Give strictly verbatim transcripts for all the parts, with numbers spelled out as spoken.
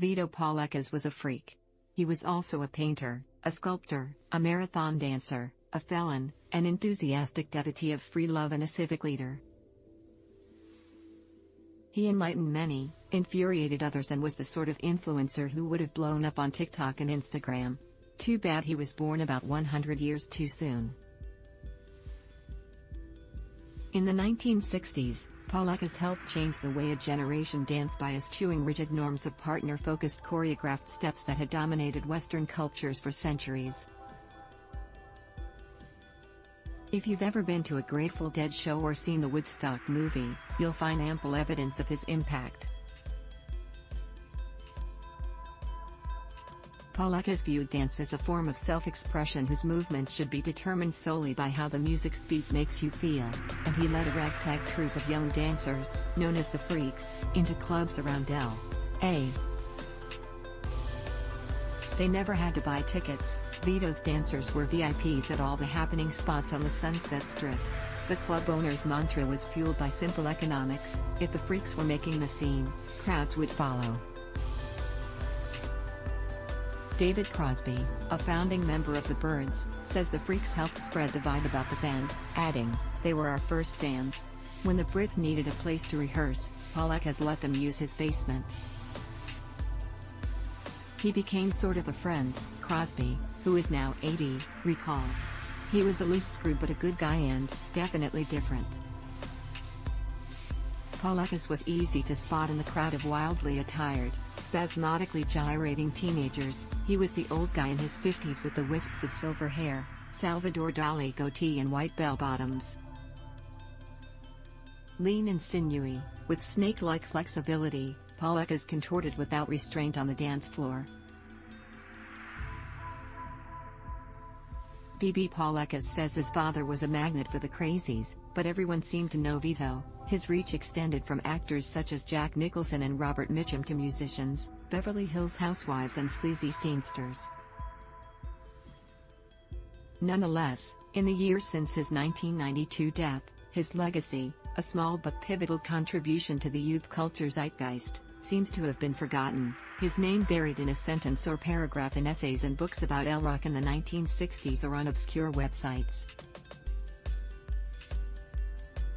Vito Paulekas was a freak. He was also a painter, a sculptor, a marathon dancer, a felon, an enthusiastic devotee of free love, and a civic leader. He enlightened many, infuriated others, and was the sort of influencer who would have blown up on TikTok and Instagram. Too bad he was born about one hundred years too soon. In the nineteen sixties, Paulekas helped change the way a generation danced by eschewing rigid norms of partner-focused choreographed steps that had dominated Western cultures for centuries. If you've ever been to a Grateful Dead show or seen the Woodstock movie, you'll find ample evidence of his impact. Paulekas viewed dance as a form of self-expression whose movements should be determined solely by how the music's beat makes you feel, and he led a ragtag troupe of young dancers, known as the Freaks, into clubs around L A They never had to buy tickets. Vito's dancers were V I Ps at all the happening spots on the Sunset Strip. The club owner's mantra was fueled by simple economics: if the Freaks were making the scene, crowds would follow. David Crosby, a founding member of the Byrds, says the Freaks helped spread the vibe about the band, adding, "They were our first fans. When the Brits needed a place to rehearse, Paulekas let them use his basement. He became sort of a friend," Crosby, who is now eighty, recalls. "He was a loose screw but a good guy and definitely different." Paulekas was easy to spot in the crowd of wildly attired, spasmodically gyrating teenagers. He was the old guy in his fifties with the wisps of silver hair, Salvador Dali goatee, and white bell-bottoms. Lean and sinewy, with snake-like flexibility, Paulekas contorted without restraint on the dance floor. B B Paulekas says his father was a magnet for the crazies, but everyone seemed to know Vito. His reach extended from actors such as Jack Nicholson and Robert Mitchum to musicians, Beverly Hills Housewives, and sleazy scenesters. Nonetheless, in the years since his nineteen ninety-two death, his legacy, a small but pivotal contribution to the youth culture zeitgeist, seems to have been forgotten, his name buried in a sentence or paragraph in essays and books about L Rock in the nineteen sixties or on obscure websites.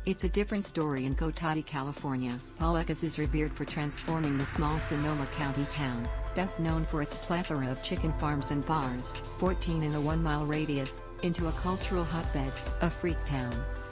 It's a different story in Cotati, California. Paulekas is revered for transforming the small Sonoma County town, best known for its plethora of chicken farms and bars, fourteen in a one-mile radius, into a cultural hotbed, a freak town.